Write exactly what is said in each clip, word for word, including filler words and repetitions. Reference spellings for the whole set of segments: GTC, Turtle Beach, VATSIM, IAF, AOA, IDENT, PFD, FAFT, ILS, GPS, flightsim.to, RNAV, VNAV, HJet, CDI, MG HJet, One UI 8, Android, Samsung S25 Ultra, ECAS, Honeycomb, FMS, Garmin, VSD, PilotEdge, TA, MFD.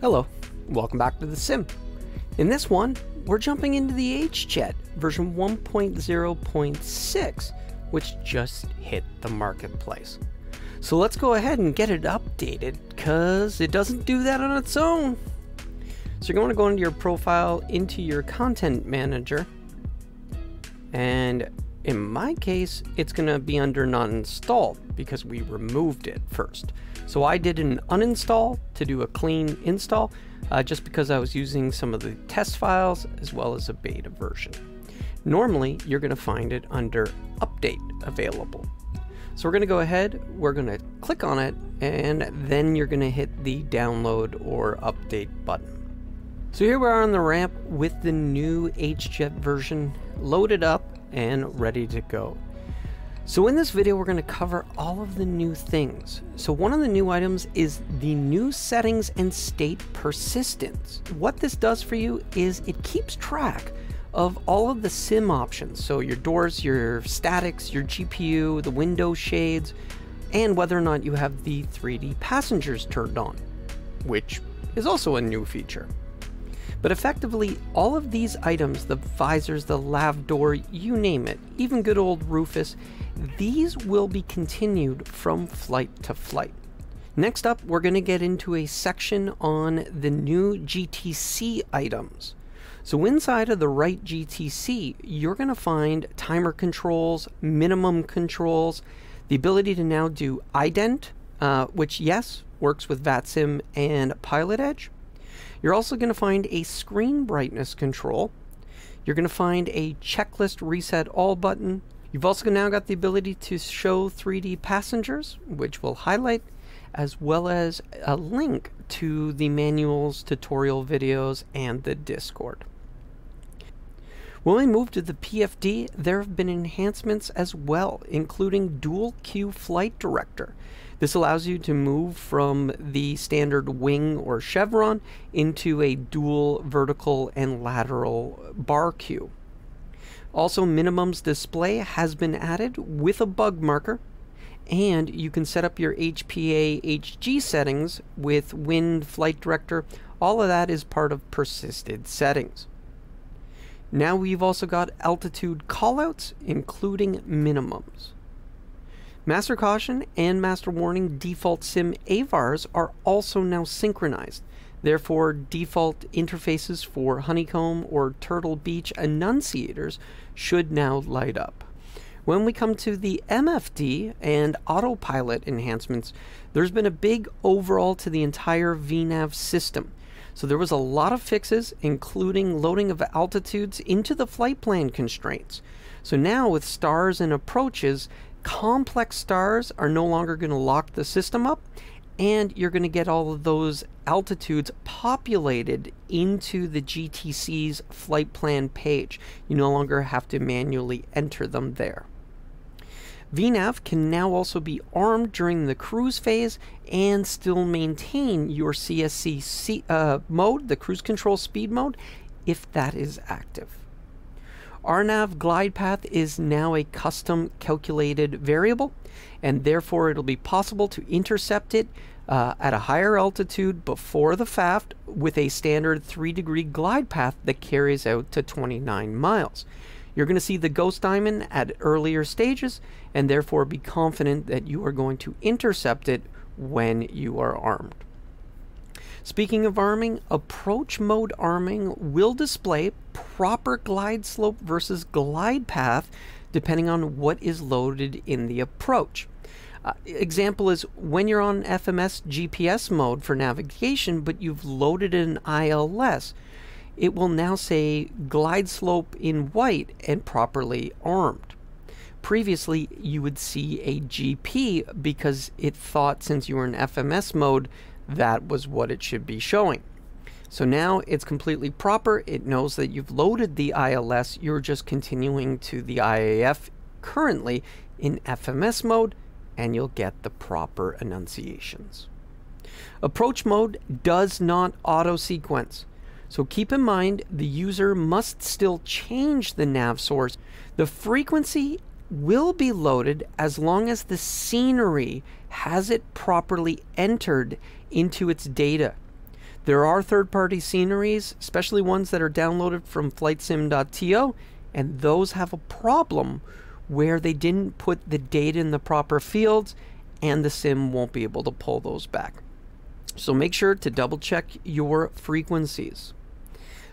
Hello, welcome back to the sim. In this one, we're jumping into the HJet version one point oh point six, which just hit the marketplace. So let's go ahead and get it updated because it doesn't do that on its own. So you're going to go into your profile, into your content manager, and in my case, it's going to be under not installed because we removed it first. So I did an uninstall to do a clean install uh, just because I was using some of the test files as well as a beta version. Normally, you're going to find it under update available. So we're going to go ahead, we're going to click on it, and then you're going to hit the download or update button. So here we are on the ramp with the new HJet version loaded up and ready to go. So in this video, we're going to cover all of the new things. So one of the new items is the new settings and state persistence. What this does for you is it keeps track of all of the sim options. So your doors, your statics, your G P U, the window shades, and whether or not you have the three D passengers turned on, which is also a new feature. But effectively, all of these items, the visors, the lav door, you name it, even good old Rufus, these will be continued from flight to flight. Next up, we're going to get into a section on the new G T C items. So inside of the right G T C, you're going to find timer controls, minimum controls, the ability to now do IDENT, uh, which yes, works with VATSIM and PilotEdge. You're also going to find a screen brightness control. You're going to find a checklist reset all button. You've also now got the ability to show three D passengers, which will highlight, as well as a link to the manuals, tutorial videos, and the Discord. When we move to the P F D, there have been enhancements as well, including dual queue flight director. This allows you to move from the standard wing or chevron into a dual vertical and lateral bar queue. Also, minimums display has been added with a bug marker, and you can set up your H P A H G settings with wind flight director. All of that is part of persisted settings. Now we've also got altitude callouts, including minimums. Master Caution and Master Warning default sim A VARs are also now synchronized. Therefore, default interfaces for Honeycomb or Turtle Beach annunciators should now light up. When we come to the M F D and autopilot enhancements, there's been a big overhaul to the entire V NAV system. So there was a lot of fixes, including loading of altitudes into the flight plan constraints. So now with stars and approaches, complex stars are no longer going to lock the system up, and you're going to get all of those altitudes populated into the G T C's flight plan page. You no longer have to manually enter them there. V NAV can now also be armed during the cruise phase and still maintain your C S C uh, mode, the cruise control speed mode, if that is active. R NAV glide path is now a custom calculated variable, and therefore it'll be possible to intercept it uh, at a higher altitude before the F A F T with a standard three degree glide path that carries out to twenty-nine miles. You're going to see the ghost diamond at earlier stages, and therefore be confident that you are going to intercept it when you are armed. Speaking of arming, approach mode arming will display proper glide slope versus glide path depending on what is loaded in the approach. Uh, example is when you're on F M S G P S mode for navigation, but you've loaded an I L S, it will now say glide slope in white and properly armed. Previously, you would see a G P because it thought since you were in F M S mode, that was what it should be showing. So now it's completely proper. It knows that you've loaded the I L S. You're just continuing to the I A F currently in F M S mode, and you'll get the proper enunciations. Approach mode does not auto sequence. So keep in mind the user must still change the nav source. The frequency will be loaded as long as the scenery has it properly entered into its data. There are third-party sceneries, especially ones that are downloaded from flight sim dot t o, and those have a problem where they didn't put the data in the proper fields and the sim won't be able to pull those back. So make sure to double check your frequencies.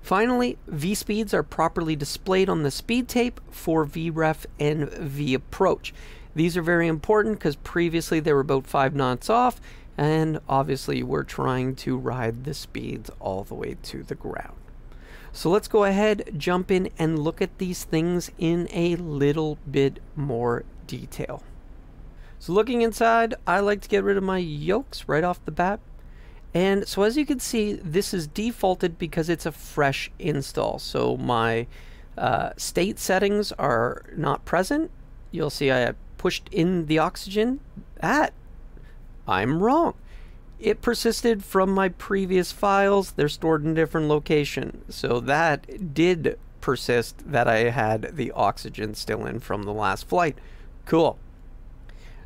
Finally, V-speeds are properly displayed on the speed tape for V ref and V approach. These are very important because previously they were about five knots off, and obviously we're trying to ride the speeds all the way to the ground. So let's go ahead, jump in, and look at these things in a little bit more detail. So looking inside, I like to get rid of my yokes right off the bat. And so as you can see, this is defaulted because it's a fresh install. So my uh, state settings are not present. You'll see I pushed in the oxygen. That, I'm wrong. It persisted from my previous files. They're stored in a different location. So that did persist, that I had the oxygen still in from the last flight. Cool.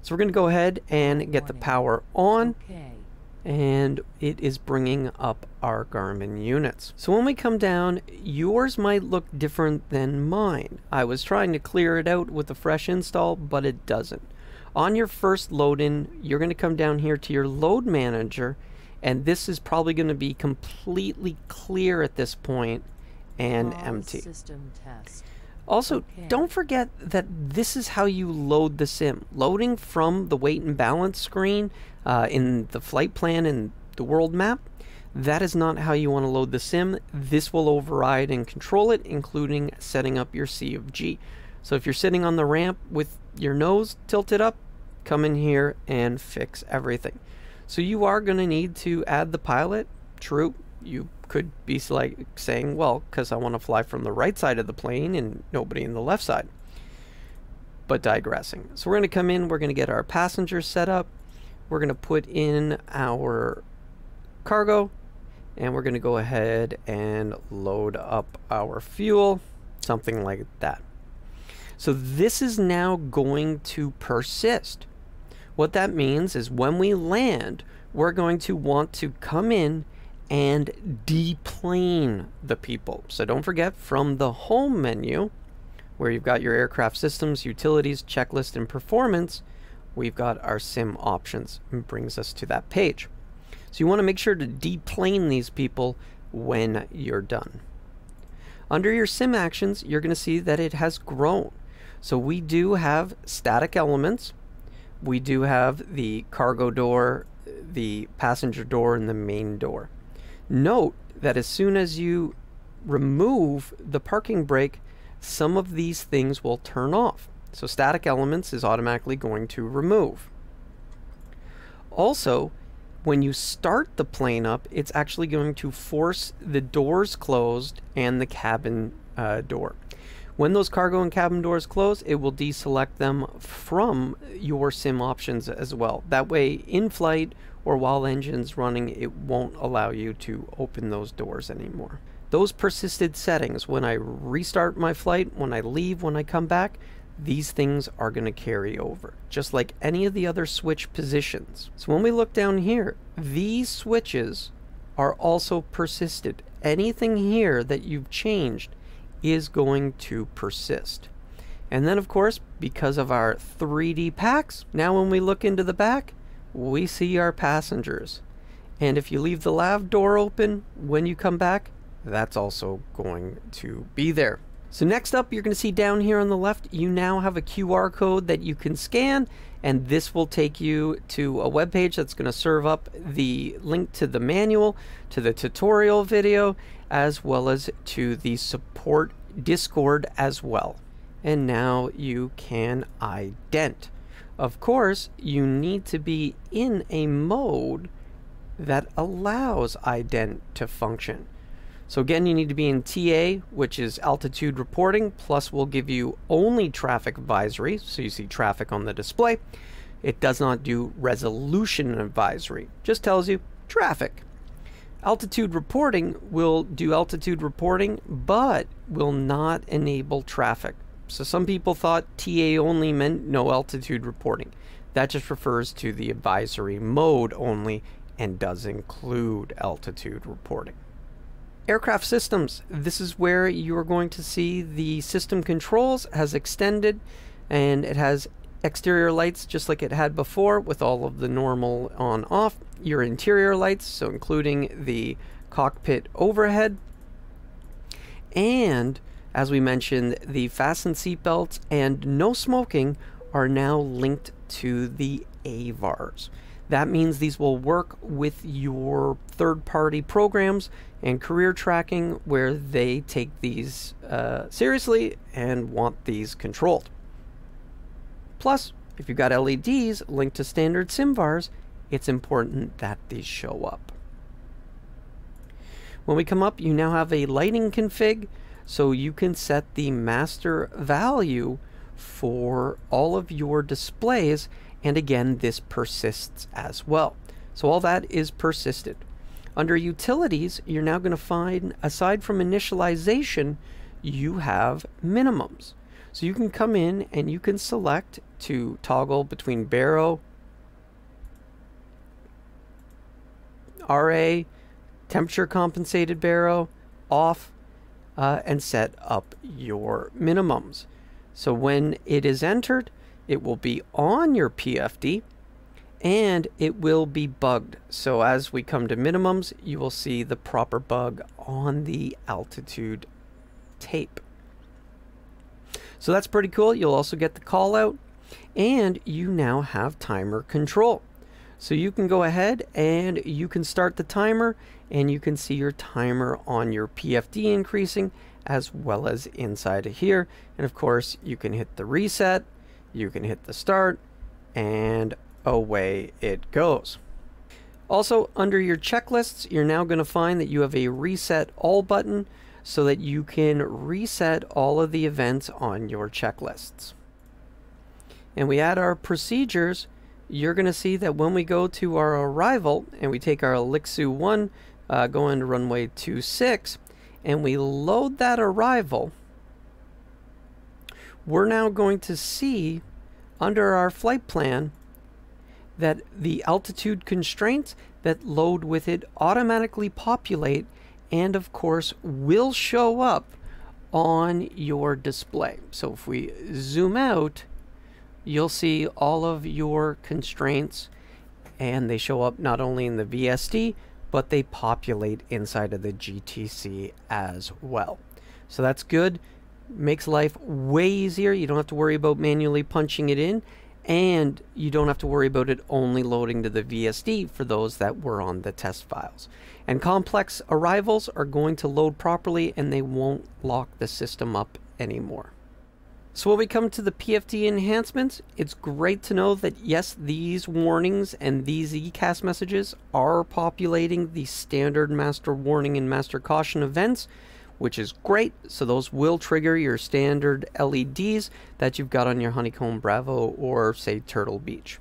So we're going to go ahead and get the power on. Okay. And it is bringing up our Garmin units. So when we come down, yours might look different than mine. I was trying to clear it out with a fresh install, but it doesn't. On your first load in, you're going to come down here to your load manager, and this is probably going to be completely clear at this point and empty. System test. Also, okay. Don't forget that this is how you load the sim. Loading from the weight and balance screen uh, in the flight plan and the world map, that is not how you want to load the sim. This will override and control it, including setting up your C of G. So if you're sitting on the ramp with your nose tilted up, come in here and fix everything. So you are going to need to add the pilot. True. You could be like saying, well, because I want to fly from the right side of the plane and nobody in the left side. But digressing. So we're going to come in, we're going to get our passenger set up, we're going to put in our cargo, and we're going to go ahead and load up our fuel, something like that. So this is now going to persist. What that means is when we land, we're going to want to come in and deplane the people. So don't forget, from the home menu where you've got your aircraft systems, utilities, checklist, and performance, we've got our sim options, and brings us to that page. So you want to make sure to deplane these people when you're done. Under your sim actions, you're going to see that it has grown. So we do have static elements, we do have the cargo door, the passenger door, and the main door. Note that as soon as you remove the parking brake, some of these things will turn off. So static elements is automatically going to remove. Also, when you start the plane up, it's actually going to force the doors closed and the cabin uh, door. When those cargo and cabin doors close, it will deselect them from your sim options as well. That way, in flight or while engine's running, it won't allow you to open those doors anymore. Those persisted settings, when I restart my flight, when I leave, when I come back, these things are going to carry over, just like any of the other switch positions. So when we look down here, these switches are also persisted. Anything here that you've changed is going to persist. And then of course, because of our three D packs, now when we look into the back, we see our passengers. And if you leave the lav door open when you come back, that's also going to be there. So next up, you're going to see down here on the left, you now have a Q R code that you can scan, and this will take you to a web page that's going to serve up the link to the manual, to the tutorial video, as well as to the support Discord as well. And now you can ident. Of course, you need to be in a mode that allows ident to function. So again, you need to be in T A, which is altitude reporting, plus we'll give you only traffic advisory, so you see traffic on the display. It does not do resolution advisory, just tells you traffic. Altitude reporting will do altitude reporting, but will not enable traffic. So some people thought T A only meant no altitude reporting. That just refers to the advisory mode only. and does include altitude reporting. Aircraft systems, this is where you're going to see the system controls has extended, and it has exterior lights just like it had before with all of the normal on off, your interior lights, so including the cockpit overhead, and as we mentioned, the fasten seatbelts and no smoking are now linked to the A V A Rs. That means these will work with your third-party programs and career tracking where they take these uh, seriously and want these controlled. Plus, if you've got L E Ds linked to standard S I M V A Rs, it's important that these show up. When we come up, you now have a lighting config, so you can set the master value for all of your displays, and again this persists as well. So all that is persisted. Under utilities, you're now going to find, aside from initialization, you have minimums. So you can come in and you can select to toggle between Baro, R A, temperature compensated Baro, off, uh, and set up your minimums. So when it is entered, it will be on your P F D and it will be bugged. So as we come to minimums, you will see the proper bug on the altitude tape. So that's pretty cool. You'll also get the call out, and you now have timer control. So you can go ahead and you can start the timer, and you can see your timer on your P F D increasing as well as inside of here. And of course, you can hit the reset, you can hit the start, and away it goes. Also, under your checklists, you're now going to find that you have a reset all button so that you can reset all of the events on your checklists. And we add our procedures. You're going to see that when we go to our arrival and we take our Elixir one, uh, going to runway two six, and we load that arrival, we're now going to see under our flight plan that the altitude constraints that load with it automatically populate, and of course will show up on your display. So if we zoom out, you'll see all of your constraints, and they show up not only in the V S D, but they populate inside of the G T C as well. So that's good. Makes life way easier. You don't have to worry about manually punching it in, and you don't have to worry about it only loading to the V S D for those that were on the test files. And complex arrivals are going to load properly, and they won't lock the system up anymore. So when we come to the P F D enhancements, it's great to know that yes, these warnings and these E C A S messages are populating the standard master warning and master caution events, which is great. So those will trigger your standard L E Ds that you've got on your Honeycomb Bravo or say Turtle Beach.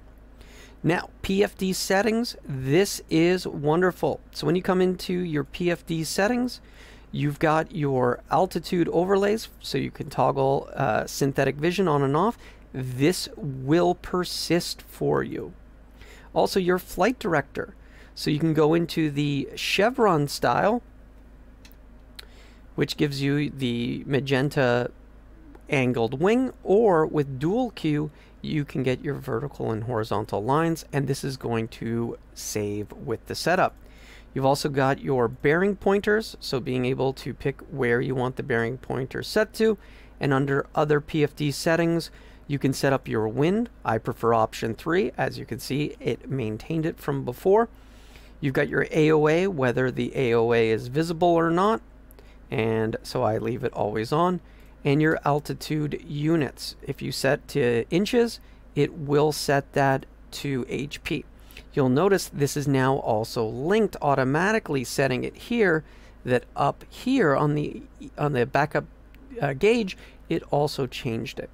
Now, P F D settings, this is wonderful. So when you come into your P F D settings, you've got your altitude overlays, so you can toggle uh, synthetic vision on and off. This will persist for you. Also your flight director. So you can go into the chevron style, which gives you the magenta angled wing, or with dual Q, you can get your vertical and horizontal lines, and this is going to save with the setup. You've also got your bearing pointers, so being able to pick where you want the bearing pointer set to, and under other P F D settings, you can set up your wind. I prefer option three. As you can see, it maintained it from before. You've got your A O A, whether the A O A is visible or not, and so I leave it always on, and your altitude units. If you set to inches, it will set that to H P. You'll notice this is now also linked automatically, setting it here, that up here on the on the backup uh, gauge, it also changed it.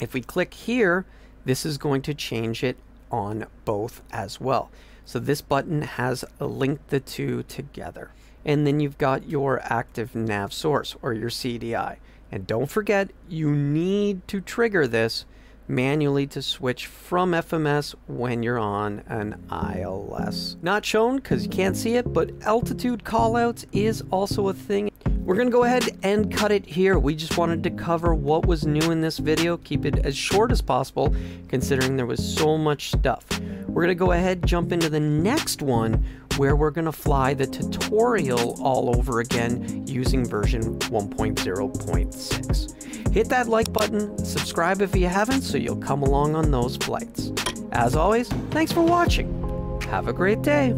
If we click here, this is going to change it on both as well. So this button has linked the two together. And then you've got your active nav source or your C D I. And don't forget, you need to trigger this manually to switch from F M S when you're on an I L S. Not shown because you can't see it, but altitude callouts is also a thing. We're gonna go ahead and cut it here. We just wanted to cover what was new in this video, keep it as short as possible, considering there was so much stuff. We're gonna go ahead, jump into the next one, where we're gonna fly the tutorial all over again using version one point oh point six. Hit that like button, subscribe if you haven't, so you'll come along on those flights. As always, thanks for watching. Have a great day.